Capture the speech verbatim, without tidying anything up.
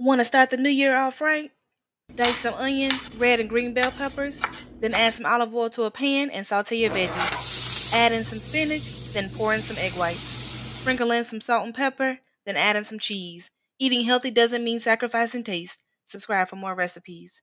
Want to start the new year off right? Diced some onion, red and green bell peppers, then add some olive oil to a pan and saute your veggies. Add in some spinach, then pour in some egg whites. Sprinkle in some salt and pepper, then add in some cheese. Eating healthy doesn't mean sacrificing taste. Subscribe for more recipes.